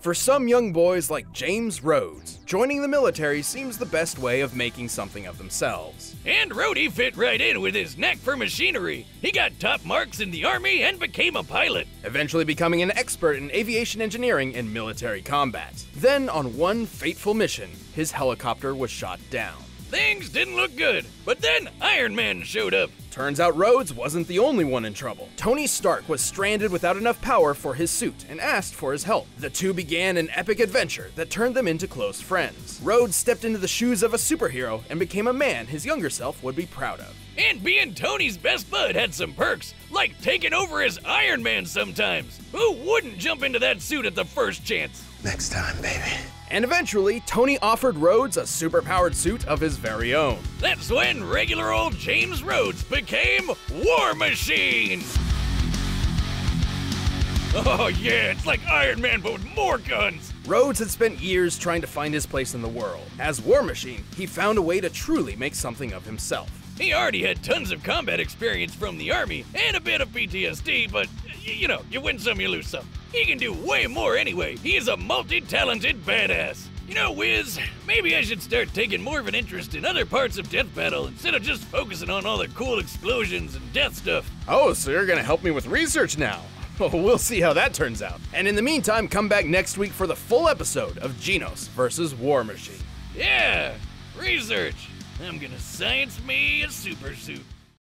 For some young boys like James Rhodes, joining the military seems the best way of making something of themselves. And Rhodey fit right in with his knack for machinery. He got top marks in the army and became a pilot, eventually becoming an expert in aviation engineering and military combat. Then on one fateful mission, his helicopter was shot down. Things didn't look good, but then Iron Man showed up. Turns out Rhodes wasn't the only one in trouble. Tony Stark was stranded without enough power for his suit and asked for his help. The two began an epic adventure that turned them into close friends. Rhodes stepped into the shoes of a superhero and became a man his younger self would be proud of. And being Tony's best bud had some perks, like taking over as Iron Man sometimes. Who wouldn't jump into that suit at the first chance? Next time, baby. And eventually, Tony offered Rhodes a super-powered suit of his very own. That's when regular old James Rhodes became War Machine! Oh yeah, it's like Iron Man but with more guns! Rhodes had spent years trying to find his place in the world. As War Machine, he found a way to truly make something of himself. He already had tons of combat experience from the army, and a bit of PTSD, but you know, you win some, you lose some. He can do way more anyway. He is a multi-talented badass. You know, Wiz, maybe I should start taking more of an interest in other parts of Death Battle instead of just focusing on all the cool explosions and death stuff. Oh, so you're gonna help me with research now. We'll see how that turns out. And in the meantime, come back next week for the full episode of Genos vs. War Machine. Yeah, research. I'm gonna science me a super suit.